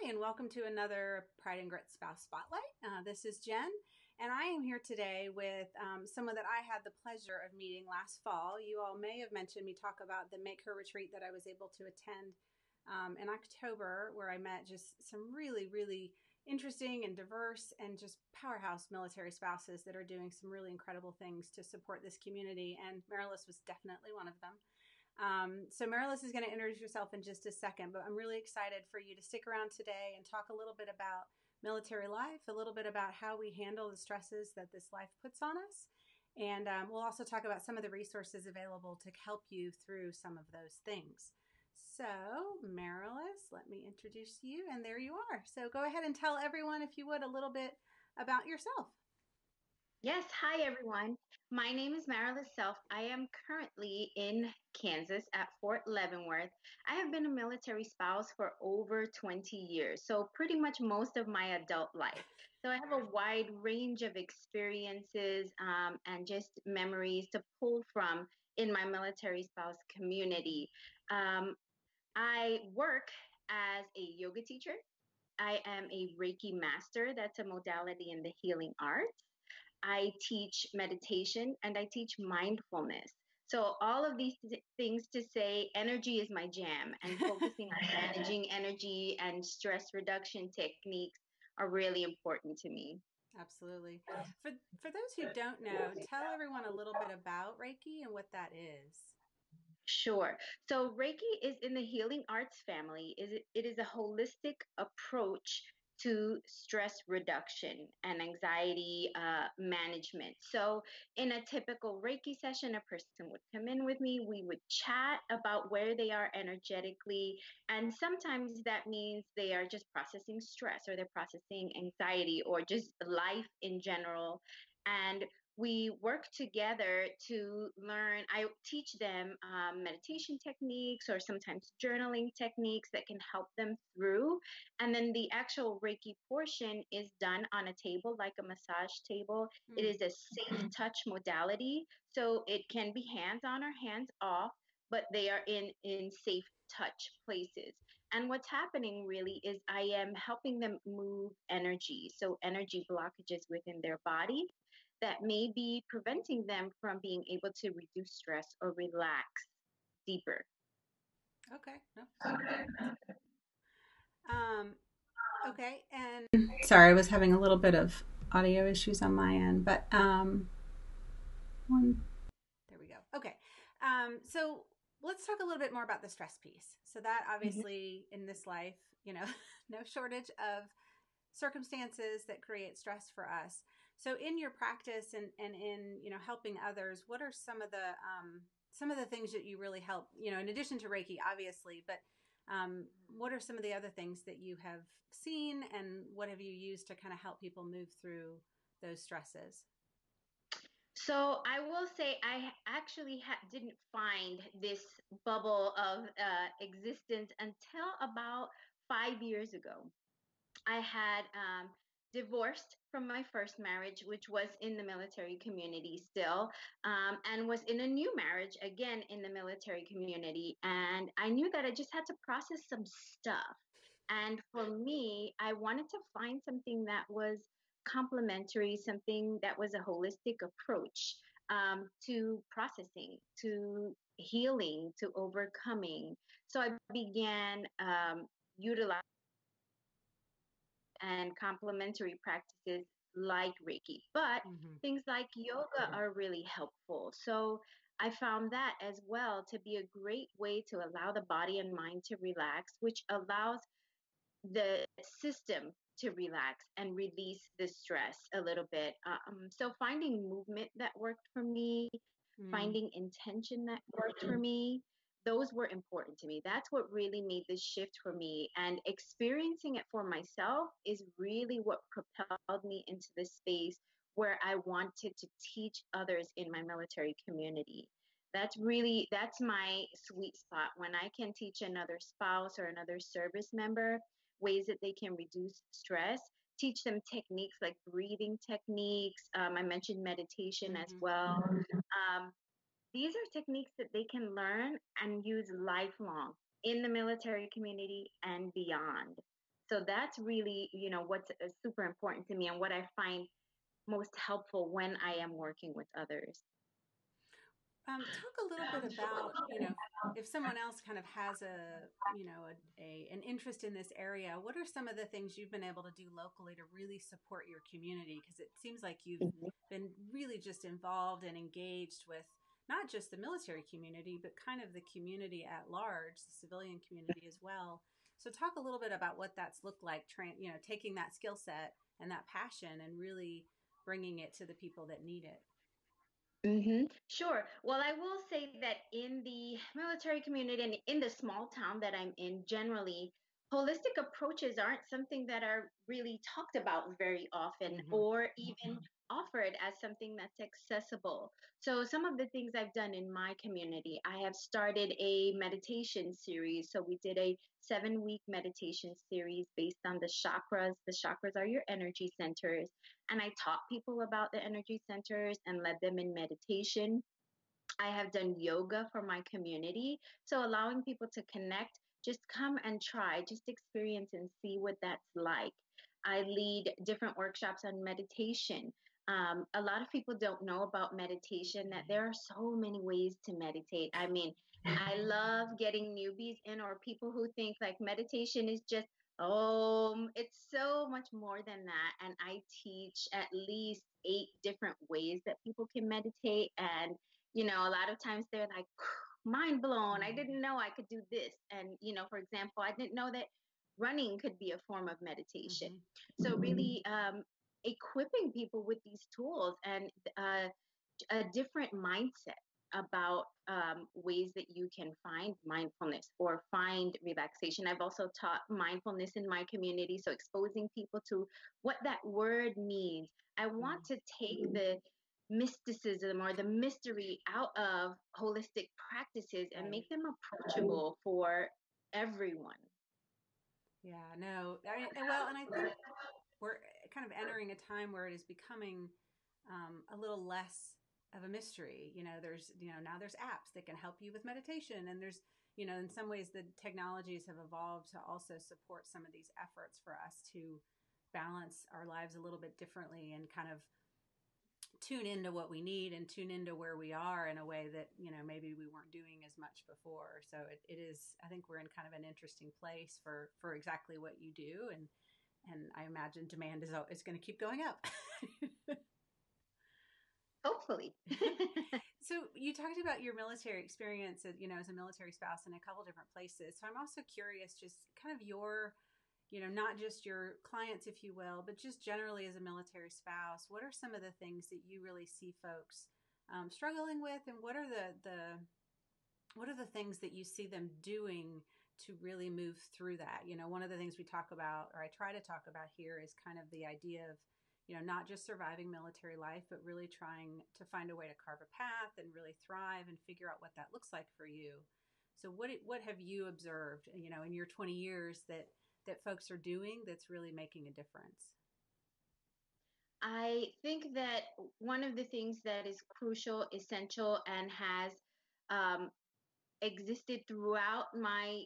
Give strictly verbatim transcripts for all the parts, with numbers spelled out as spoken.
Hi, and welcome to another Pride and Grit Spouse Spotlight. Uh, this is Jen, and I am here today with um, someone that I had the pleasure of meeting last fall. You all may have mentioned me talk about the Make Her retreat that I was able to attend um, in October, where I met just some really, really interesting and diverse and just powerhouse military spouses that are doing some really incredible things to support this community, and Maralis was definitely one of them. Um, so Maralis is going to introduce herself in just a second, but I'm really excited for you to stick around today and talk a little bit about military life, a little bit about how we handle the stresses that this life puts on us. And um, we'll also talk about some of the resources available to help you through some of those things. So Maralis, let me introduce you, and there you are. So go ahead and tell everyone, if you would, a little bit about yourself. Yes. Hi, everyone. My name is Maralis Self. I am currently in Kansas at Fort Leavenworth. I have been a military spouse for over twenty years, so pretty much most of my adult life. So I have a wide range of experiences um, and just memories to pull from in my military spouse community. Um, I work as a yoga teacher. I am a Reiki Master. That's a modality in the healing arts. I teach meditation and I teach mindfulness. So all of these th- things to say, energy is my jam, and focusing on managing energy and stress reduction techniques are really important to me. Absolutely. For, for those who don't know, tell everyone a little bit about Reiki and what that is. Sure. So Reiki is in the healing arts family. It is a holistic approach to stress reduction and anxiety uh, management. So in a typical Reiki session, a person would come in with me, we would chat about where they are energetically, and sometimes that means they are just processing stress, or they're processing anxiety, or just life in general. And we work together to learn. I teach them um, meditation techniques, or sometimes journaling techniques that can help them through. And then the actual Reiki portion is done on a table, like a massage table. Mm-hmm. It is a safe touch modality. So it can be hands on or hands off, but they are in, in safe touch places. And what's happening really is I am helping them move energy. So energy blockages within their body that may be preventing them from being able to reduce stress or relax deeper. Okay. Um, okay. And sorry, I was having a little bit of audio issues on my end, but um, one, there we go. Okay. Um, so let's talk a little bit more about the stress piece. So that obviously mm-hmm. in this life, you know, no shortage of circumstances that create stress for us. So in your practice and, and in, you know, helping others, what are some of the, um, some of the things that you really help, you know, in addition to Reiki, obviously, but um, what are some of the other things that you have seen, and what have you used to kind of help people move through those stresses? So I will say I actually ha- didn't find this bubble of uh, existence until about five years ago. I had um, divorced from my first marriage, which was in the military community still, um, and was in a new marriage, again, in the military community. And I knew that I just had to process some stuff. And for me, I wanted to find something that was complementary, something that was a holistic approach um, to processing, to healing, to overcoming. So I began um, utilizing and complementary practices like Reiki, but mm-hmm. things like yoga are really helpful. So I found that as well to be a great way to allow the body and mind to relax, which allows the system to relax and release the stress a little bit. Um, so finding movement that worked for me, mm. finding intention that worked for me, those were important to me. That's what really made this shift for me. And experiencing it for myself is really what propelled me into this space where I wanted to teach others in my military community. That's really, that's my sweet spot. When I can teach another spouse or another service member ways that they can reduce stress, teach them techniques like breathing techniques. Um, I mentioned meditation mm-hmm. as well. Um, These are techniques that they can learn and use lifelong in the military community and beyond. So that's really, you know, what's super important to me and what I find most helpful when I am working with others. Um, talk a little bit about, you know, if someone else kind of has a, you know, a, a, an interest in this area, what are some of the things you've been able to do locally to really support your community? Because it seems like you've mm-hmm. been really just involved and engaged with not just the military community, but kind of the community at large, the civilian community as well. So talk a little bit about what that's looked like, tra- you know, taking that skill set and that passion and really bringing it to the people that need it. Mm-hmm. Sure. Well, I will say that in the military community and in the small town that I'm in, generally, holistic approaches aren't something that are really talked about very often mm-hmm. or even mm-hmm. offered as something that's accessible. So some of the things I've done in my community, I have started a meditation series. So we did a seven week meditation series based on the chakras. The chakras are your energy centers. And I taught people about the energy centers and led them in meditation. I have done yoga for my community. So allowing people to connect, just come and try, just experience and see what that's like. I lead different workshops on meditation. Um, a lot of people don't know about meditation, that there are so many ways to meditate. I mean, I love getting newbies in or people who think like meditation is just, oh, it's so much more than that. And I teach at least eight different ways that people can meditate. And, you know, a lot of times they're like, mind blown. I didn't know I could do this. And, you know, for example, I didn't know that running could be a form of meditation. Mm-hmm. So really um, equipping people with these tools and uh, a different mindset about um, ways that you can find mindfulness or find relaxation. I've also taught mindfulness in my community, so exposing people to what that word means. I want to take the mysticism or the mystery out of holistic practices and make them approachable for everyone. Yeah, no. I, well, and I think we're kind of entering a time where it is becoming um, a little less of a mystery. You know, there's, you know, now there's apps that can help you with meditation. And there's, you know, in some ways the technologies have evolved to also support some of these efforts for us to balance our lives a little bit differently and kind of tune into what we need and tune into where we are in a way that, you know, maybe we weren't doing as much before. So it, it is, I think we're in kind of an interesting place for, for exactly what you do. And, and I imagine demand is, is going to keep going up. Hopefully. So you talked about your military experience, you know, as a military spouse in a couple different places. So I'm also curious, just kind of your, you know, not just your clients, if you will, but just generally as a military spouse, what are some of the things that you really see folks um, struggling with? And what are the, the, what are the things that you see them doing to really move through that? You know, one of the things we talk about, or I try to talk about here, is kind of the idea of, you know, not just surviving military life, but really trying to find a way to carve a path and really thrive and figure out what that looks like for you. So what, what have you observed, you know, in your twenty years that, that folks are doing that's really making a difference? I think that one of the things that is crucial, essential, and has um, existed throughout my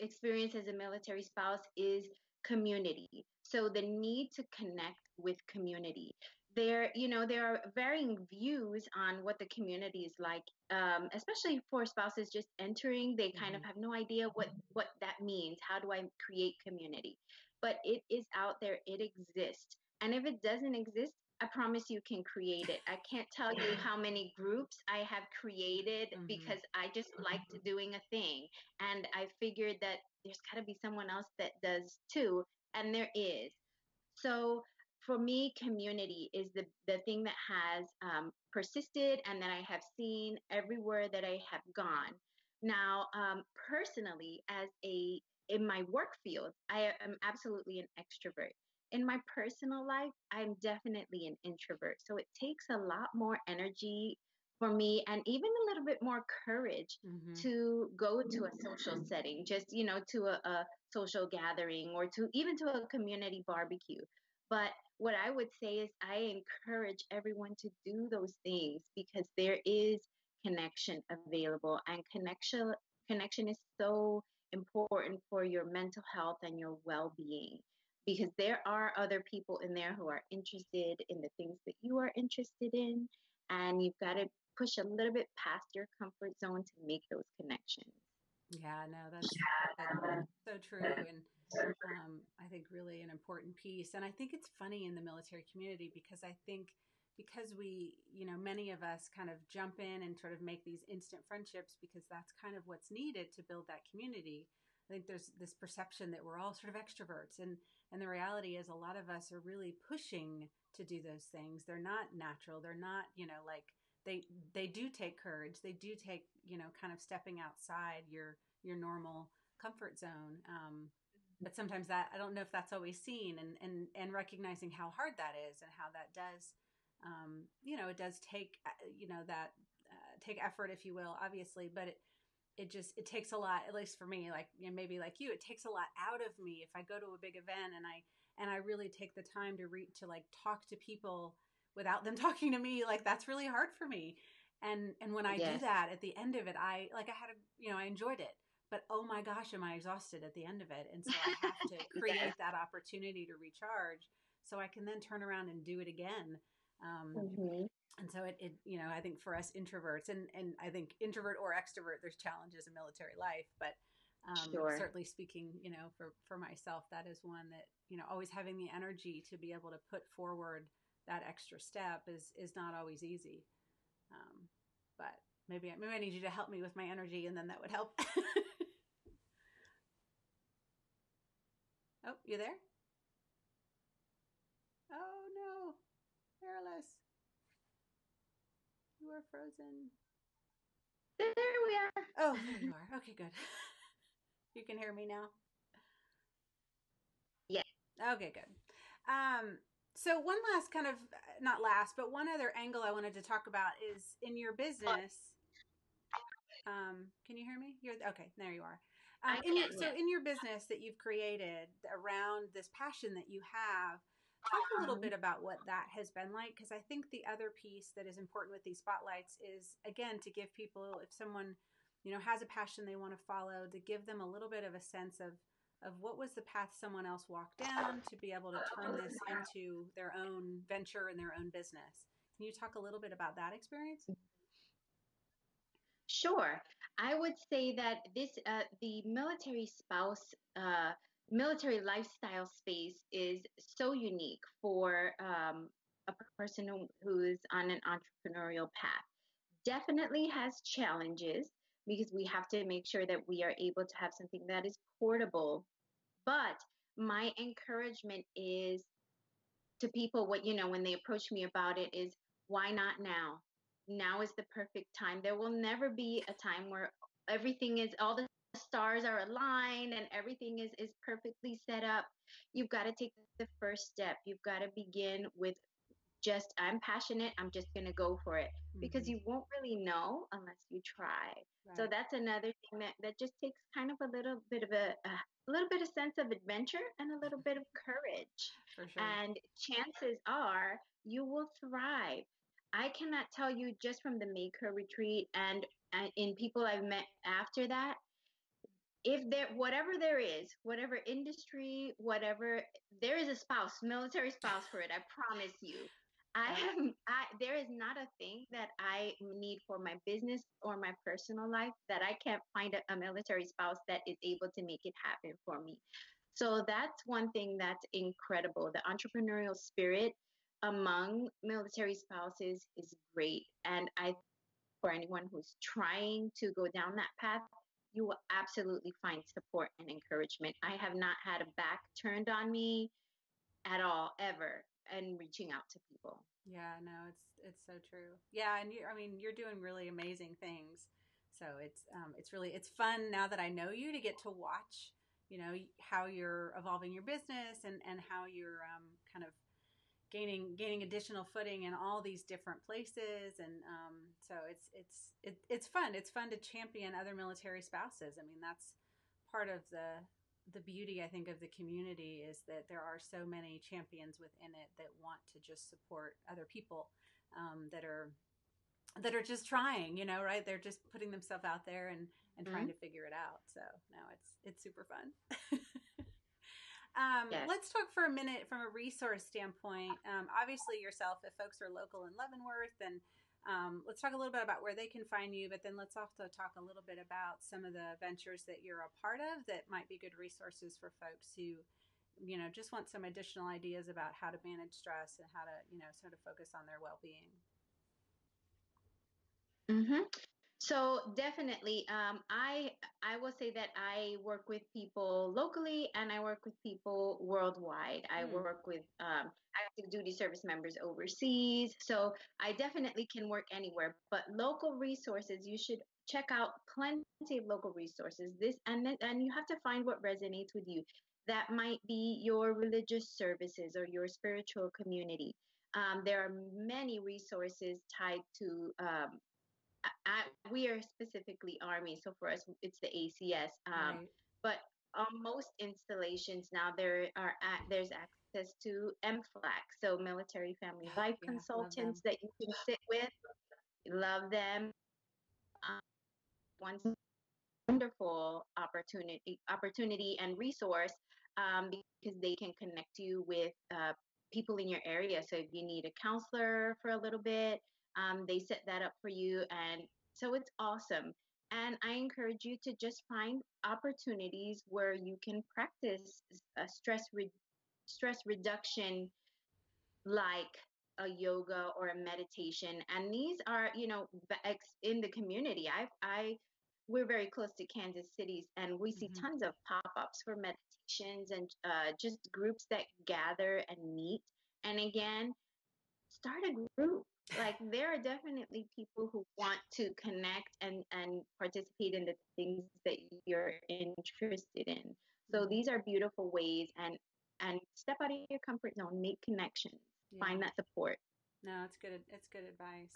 experience as a military spouse is community. So the need to connect with community. There, you know, there are varying views on what the community is like, um, especially for spouses just entering. They kind mm-hmm. of have no idea what, what that means. How do I create community? But it is out there. It exists. And if it doesn't exist, I promise you can create it. I can't tell you how many groups I have created mm-hmm. because I just liked doing a thing. And I figured that there's got to be someone else that does too. And there is. So for me, community is the, the thing that has um, persisted and that I have seen everywhere that I have gone. Now, um, personally, as a in my work field, I am absolutely an extrovert. In my personal life, I'm definitely an introvert. So it takes a lot more energy for me and even a little bit more courage mm-hmm. to go to a social setting, just, you know, to a, a social gathering or to even to a community barbecue. But what I would say is I encourage everyone to do those things because there is connection available, and connection connection is so important for your mental health and your well-being, because there are other people in there who are interested in the things that you are interested in, and you've got to push a little bit past your comfort zone to make those connections. Yeah, no, that's, that's so true. And um, I think really an important piece. And I think it's funny in the military community, because I think because we, you know, many of us kind of jump in and sort of make these instant friendships because that's kind of what's needed to build that community. I think there's this perception that we're all sort of extroverts. And, and the reality is a lot of us are really pushing to do those things. They're not natural. They're not, you know, like they, they do take courage. They do take, you know, kind of stepping outside your, your normal comfort zone. Um, but sometimes that, I don't know if that's always seen, and, and, and recognizing how hard that is and how that does, um, you know, it does take, you know, that, uh, take effort, if you will, obviously, but it, it just, it takes a lot, at least for me, like, you know, maybe like you, it takes a lot out of me if I go to a big event and I, and I really take the time to read, to like talk to people without them talking to me. Like, that's really hard for me. And, and when I yes. do that at the end of it, I like, I had a, you know, I enjoyed it, but oh my gosh, am I exhausted at the end of it. And so I have to create yes. that opportunity to recharge so I can then turn around and do it again. Um, mm-hmm. And so it, it, you know, I think for us introverts, and, and I think introvert or extrovert, there's challenges in military life, but um, sure. certainly speaking, you know, for, for myself, that is one that, you know, always having the energy to be able to put forward that extra step is, is not always easy. Um, but maybe, maybe I need you to help me with my energy, and then that would help. Oh, you there? Oh no, Maralis. You are frozen. There we are. Oh, there you are. Okay, good. You can hear me now? Yeah. Okay, good. Um, so one last kind of, not last, but one other angle I wanted to talk about is in your business. Um, can you hear me? You're okay. There you are. Um, in your, so in your business that you've created around this passion that you have, talk a little bit about what that has been like, because I think the other piece that is important with these spotlights is, again, to give people, if someone, you know, has a passion they want to follow, to give them a little bit of a sense of, of what was the path someone else walked down to be able to turn this into their own venture and their own business. Can you talk a little bit about that experience? Sure. I would say that this, uh, the military spouse, uh, military lifestyle space is so unique for um, a person who, who is on an entrepreneurial path. Definitely has challenges, because we have to make sure that we are able to have something that is portable. But my encouragement is to people, what, you know, when they approach me about it, is why not now? Now is the perfect time. There will never be a time where everything is, all the stars are aligned and everything is, is perfectly set up. You've got to take the first step. You've got to begin with just, I'm passionate, I'm just going to go for it, mm-hmm. because you won't really know unless you try. Right. So that's another thing that, that just takes kind of a little bit of a, a little bit of sense of adventure and a little bit of courage. For sure. And chances are you will thrive. I cannot tell you just from the Make Her retreat and, and in people I've met after that, if there, whatever there is, whatever industry, whatever, there is a spouse, military spouse for it. I promise you. I am, I, there is not a thing that I need for my business or my personal life that I can't find a, a military spouse that is able to make it happen for me. So that's one thing that's incredible. The entrepreneurial spirit among military spouses is great. And I, for anyone who's trying to go down that path, you will absolutely find support and encouragement. I have not had a back turned on me at all, ever, and reaching out to people. Yeah, no, it's it's so true. Yeah, and you, I mean, you're doing really amazing things. So it's um, it's really, it's fun now that I know you to get to watch, you know, how you're evolving your business and, and how you're um, kind of gaining gaining additional footing in all these different places. And um, so it's it's it, it's fun. It's fun to champion other military spouses. I mean, that's part of the the beauty, I think, of the community, is that there are so many champions within it that want to just support other people um, that are that are just trying, you know, right? They're just putting themselves out there and, and mm-hmm. trying to figure it out. So no, it's, it's super fun. um, yes. Let's talk for a minute from a resource standpoint. Um, obviously yourself, if folks are local in Leavenworth, and um, let's talk a little bit about where they can find you, but then let's also talk a little bit about some of the ventures that you're a part of that might be good resources for folks who, you know, just want some additional ideas about how to manage stress and how to, you know, sort of focus on their well-being. Mm-hmm. So definitely, um, I I will say that I work with people locally and I work with people worldwide. Mm. I work with um, active duty service members overseas. So I definitely can work anywhere. But local resources, you should check out plenty of local resources. This and and you have to find what resonates with you. That might be your religious services or your spiritual community. Um, there are many resources tied to. Um, I, we are specifically Army, so for us it's the A C S. Um, right. But on most installations now there are at, there's access to M F L A C, so Military Family Life yeah, Consultants that you can sit with. Love them. Um, one wonderful opportunity, opportunity and resource um, because they can connect you with uh, people in your area. So if you need a counselor for a little bit. Um, they set that up for you, and so it's awesome. And I encourage you to just find opportunities where you can practice a stress re stress reduction, like a yoga or a meditation. And these are, you know, in the community. I, I, we're very close to Kansas City, and we see mm-hmm. tons of pop-ups for meditations and uh, just groups that gather and meet. And again, start a group. Like there are definitely people who want to connect and, and participate in the things that you're interested in. So these are beautiful ways, and, and step out of your comfort zone, make connections, yeah. find that support. No, it's good. It's good advice.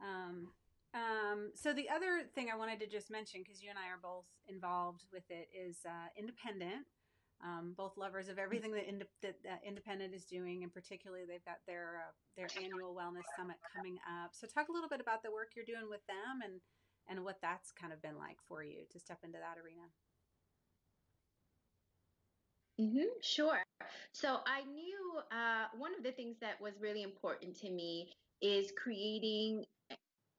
Um, um, so the other thing I wanted to just mention, because you and I are both involved with it, is uh, InDependent. Um, both lovers of everything that, ind that uh, InDependent is doing, and particularly they've got their uh, their annual wellness summit coming up. So talk a little bit about the work you're doing with them and, and what that's kind of been like for you to step into that arena. Mm-hmm, sure. So I knew uh, one of the things that was really important to me is creating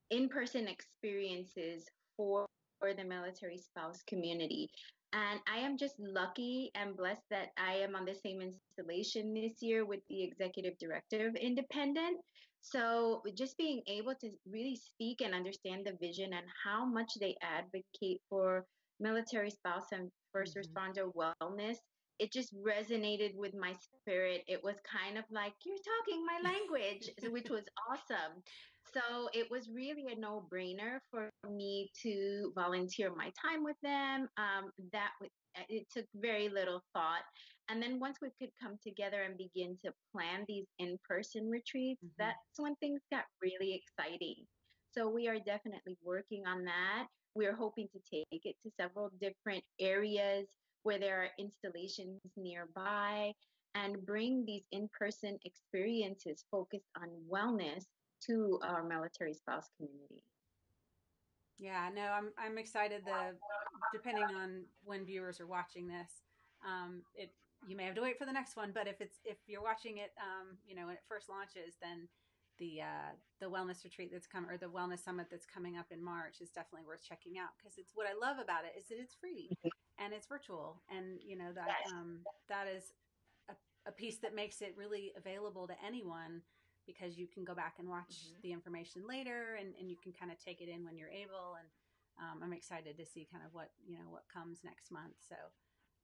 in-person experiences for, for the military spouse community. And I am just lucky and blessed that I am on the same installation this year with the executive director of InDependent. So just being able to really speak and understand the vision and how much they advocate for military spouse and first responder wellness, it just resonated with my spirit. It was kind of like, you're talking my language, which was awesome. So it was really a no-brainer for me to volunteer my time with them. Um, that was, it took very little thought. And then once we could come together and begin to plan these in-person retreats, mm-hmm. that's when things got really exciting. So we are definitely working on that. We're hoping to take it to several different areas where there are installations nearby and bring these in-person experiences focused on wellness to our military spouse community. Yeah, no, I'm, I'm excited that depending on when viewers are watching this, um, it, you may have to wait for the next one, but if it's, if you're watching it, um, you know, when it first launches, then the, uh, the wellness retreat that's come or the wellness summit that's coming up in March is definitely worth checking out. Cause it's what I love about it is that it's free and it's virtual. And you know, that, um, that is a, a piece that makes it really available to anyone, because you can go back and watch mm-hmm. the information later, and, and you can kind of take it in when you're able. And um, I'm excited to see kind of what, you know, what comes next month. So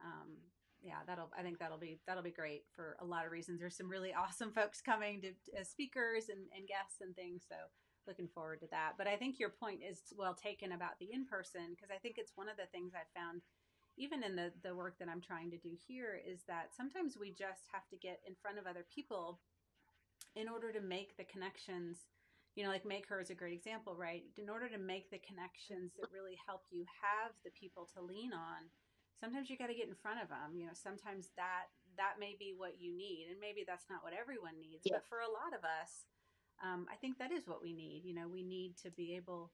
um, yeah, that'll, I think that'll be, that'll be great for a lot of reasons. There's some really awesome folks coming to as speakers and, and guests and things. So looking forward to that. But I think your point is well taken about the in-person, because I think it's one of the things I've found, even in the, the work that I'm trying to do here, is that sometimes we just have to get in front of other people in order to make the connections, you know, like Make Her is a great example, right? In order to make the connections that really help you have the people to lean on, sometimes you got to get in front of them. You know, sometimes that, that may be what you need, and maybe that's not what everyone needs, yeah. but for a lot of us, um, I think that is what we need. You know, we need to be able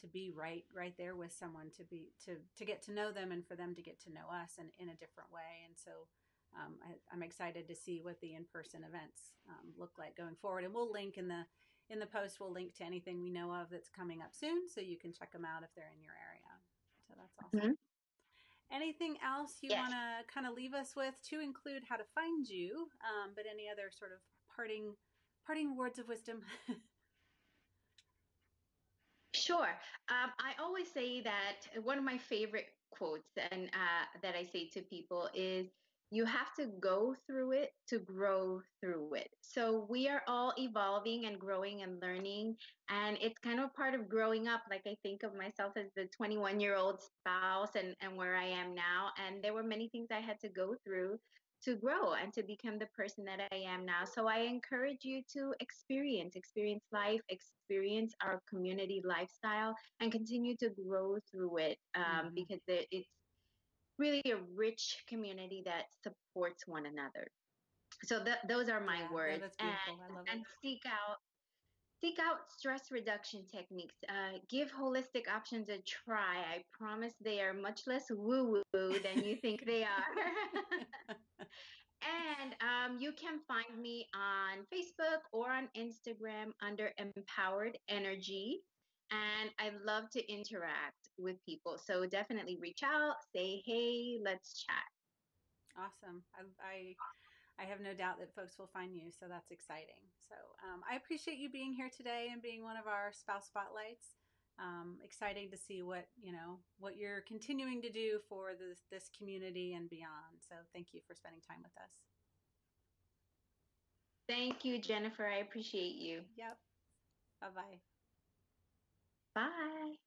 to be right right there with someone, to be to to get to know them and for them to get to know us and in a different way. And so um, I, I'm excited to see what the in-person events um, look like going forward. And we'll link in the in the post. We'll link to anything we know of that's coming up soon, so you can check them out if they're in your area. So that's awesome. Mm-hmm. Anything else you yes. want to kind of leave us with, to include how to find you, um, but any other sort of parting parting words of wisdom? Sure. Um, I always say that one of my favorite quotes, and uh, that I say to people, is you have to go through it to grow through it. So we are all evolving and growing and learning. And it's kind of part of growing up. Like, I think of myself as the twenty-one-year-old spouse and, and where I am now. And there were many things I had to go through to grow and to become the person that I am now. So I encourage you to experience, experience life, experience our community lifestyle, and continue to grow through it, um, mm-hmm. because it's really a rich community that supports one another. So th- those are my yeah, words. No, that's beautiful. And, I love and it. seek out, seek out stress reduction techniques. Uh, give holistic options a try. I promise they are much less woo woo than you think they are. And um, you can find me on Facebook or on Instagram under Empowered Energy. And I love to interact with people. So definitely reach out, say, hey, let's chat. Awesome. I, I, I have no doubt that folks will find you. So that's exciting. So um, I appreciate you being here today and being one of our spouse spotlights. Um, exciting to see what, you know, what you're continuing to do for this, this community and beyond. So thank you for spending time with us. Thank you, Jennifer. I appreciate you. Yep. Bye-bye. Bye.